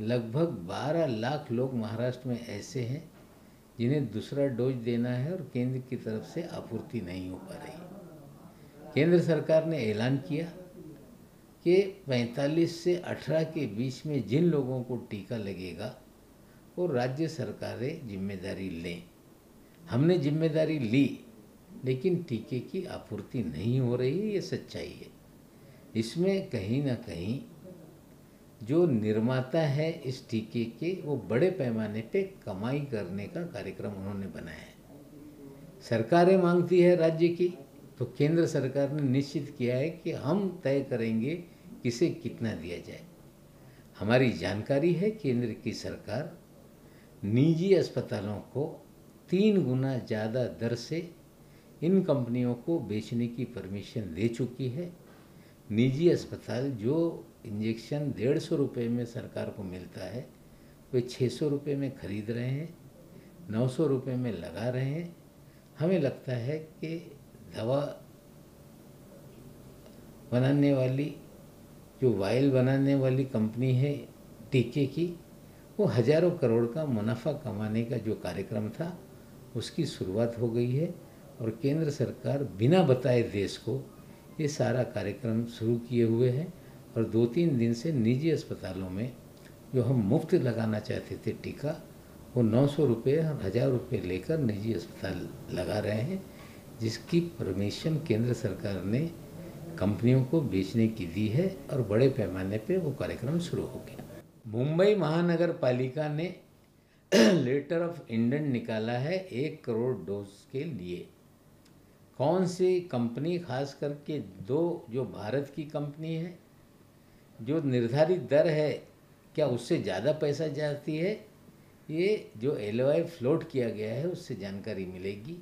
लगभग 12 लाख लोग महाराष्ट्र में ऐसे हैं जिन्हें दूसरा डोज देना है और केंद्र की तरफ से आपूर्ति नहीं हो पा रही। केंद्र सरकार ने ऐलान किया कि 45 से 18 के बीच में जिन लोगों को टीका लगेगा वो राज्य सरकारें जिम्मेदारी लें। हमने जिम्मेदारी ली, लेकिन टीके की आपूर्ति नहीं हो रही है, ये सच्चाई है। इसमें कहीं ना कहीं जो निर्माता है इस टीके के, वो बड़े पैमाने पे कमाई करने का कार्यक्रम उन्होंने बनाया है। सरकारें मांगती है राज्य की, तो केंद्र सरकार ने निश्चित किया है कि हम तय करेंगे किसे कितना दिया जाए। हमारी जानकारी है केंद्र की सरकार निजी अस्पतालों को 3 गुना ज़्यादा दर से इन कंपनियों को बेचने की परमिशन दे चुकी है। निजी अस्पताल जो इंजेक्शन 150 रुपये में सरकार को मिलता है, वे 600 रुपये में खरीद रहे हैं, 900 रुपये में लगा रहे हैं। हमें लगता है कि दवा बनाने वाली जो वायल बनाने वाली कंपनी है टीके की, वो हज़ारों करोड़ का मुनाफा कमाने का जो कार्यक्रम था उसकी शुरुआत हो गई है। और केंद्र सरकार बिना बताए देश को ये सारा कार्यक्रम शुरू किए हुए है। और 2-3 दिन से निजी अस्पतालों में जो हम मुफ्त लगाना चाहते थे टीका, वो 900 रुपये और 1000 रुपये लेकर निजी अस्पताल लगा रहे हैं, जिसकी परमिशन केंद्र सरकार ने कंपनियों को बेचने की दी है। और बड़े पैमाने पे वो कार्यक्रम शुरू हो गया। मुंबई महानगर पालिका ने लेटर ऑफ इंटेंट निकाला है 1 करोड़ डोज के लिए। कौन सी कंपनी, खास करके 2 जो भारत की कंपनी है, जो निर्धारित दर है क्या उससे ज़्यादा पैसा जाती है, ये जो LOI फ्लोट किया गया है उससे जानकारी मिलेगी।